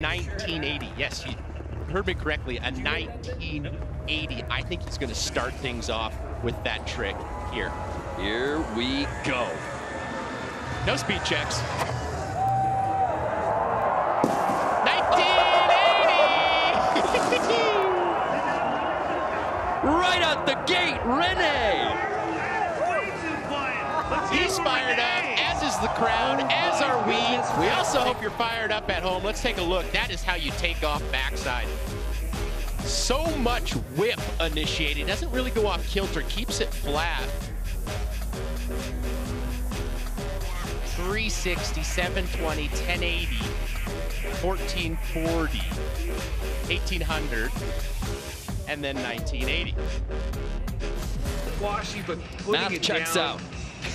1980, yes, you heard me correctly, a 1980. I think he's going to start things off with that trick here. Here we go. No speed checks. 1980! Right out the gate, Rene! He's fired up, as is the crowd, as are we. We also hope you're fired up at home. Let's take a look. That is how you take off backside. So much whip initiated. Doesn't really go off kilter, keeps it flat. 360, 720, 1080, 1440, 1800, and then 1980. Washy, but math it checks down. Out.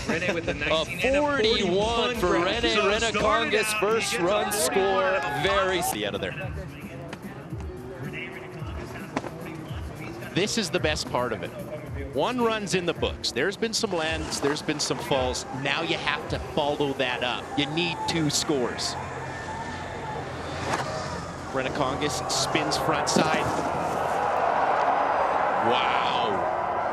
Rene with the 41 for Rene Rinnekangas, first run score. Very out of there. This is the best part of it. One run's in the books. There's been some lands, there's been some falls. Now you have to follow that up. You need two scores. Rinnekangas spins front side. Wow.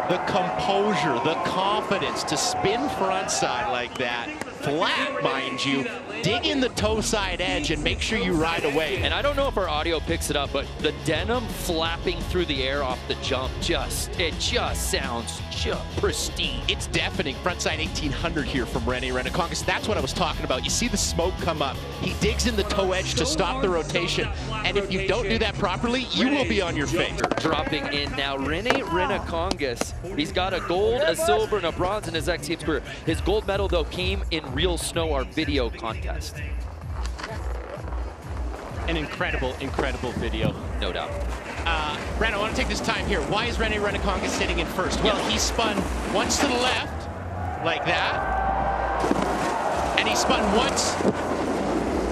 The composure, the confidence to spin front side like that. Flat, mind you. Dig in the toe side edge and make sure you ride away. And I don't know if our audio picks it up, but the denim flapping through the air off the jump, it just sounds just pristine. It's deafening. Frontside 1800 here from Rene Rinnekangas. That's what I was talking about. You see the smoke come up. He digs in the toe edge to stop the rotation. And if you don't do that properly, you will be on your face. Dropping in now, Rene Rinnekangas. He's got a gold, a silver, and a bronze in his X Games career. His gold medal, though, came in Real Snow, our video contest. An incredible, incredible video. No doubt. Rene, I want to take this time here. Why is Rene Rinnekangas sitting in first? Well, he spun once to the left, like that. And he spun once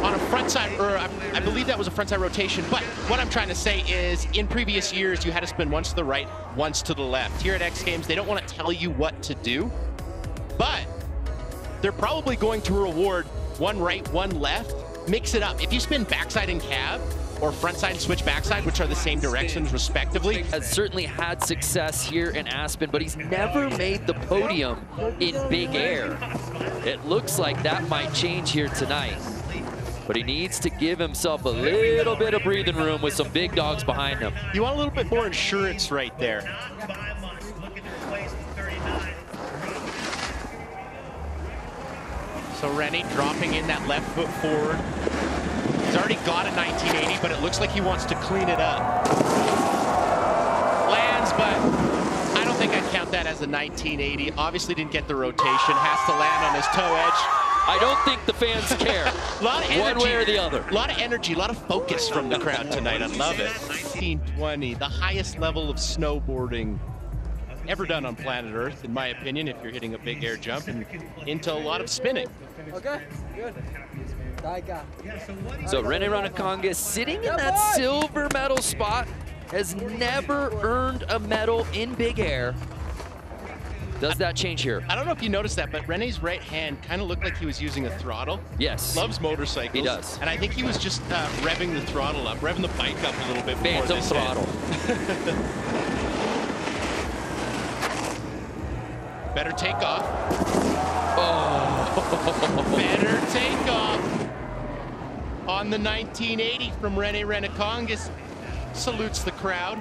on a frontside, or I believe that was a frontside rotation. But what I'm trying to say is, in previous years, you had to spin once to the right, once to the left. Here at X Games, they don't want to tell you what to do, but they're probably going to reward one right, one left. Mix it up. If you spin backside and cab, or frontside and switch backside, which are the same directions respectively. Has certainly had success here in Aspen, but he's never made the podium in big air. It looks like that might change here tonight. But he needs to give himself a little bit of breathing room with some big dogs behind him. You want a little bit more insurance right there. So Rene dropping in that left foot forward. He's already got a 1980, but it looks like he wants to clean it up. Lands, but I don't think I'd count that as a 1980. Obviously didn't get the rotation. Has to land on his toe edge. I don't think the fans care. A lot of energy. One way or the other. A lot of energy, a lot of focus from the crowd tonight. I love it. 1920, the highest level of snowboarding ever done on planet Earth, in my opinion, if you're hitting a big air jump and into a lot of spinning. Okay, good. So Rene Rinnekangas, sitting in that silver medal spot, has never earned a medal in big air. Does that change here? I don't know if you noticed that, but Rene's right hand kind of looked like he was using a throttle. Yes. Loves motorcycles. He does. And I think he was just revving the throttle up, revving the bike up a little bit more. Phantom throttle. Better takeoff. Oh. Better takeoff on the 1980 from Rene Rinnekangas. Salutes the crowd.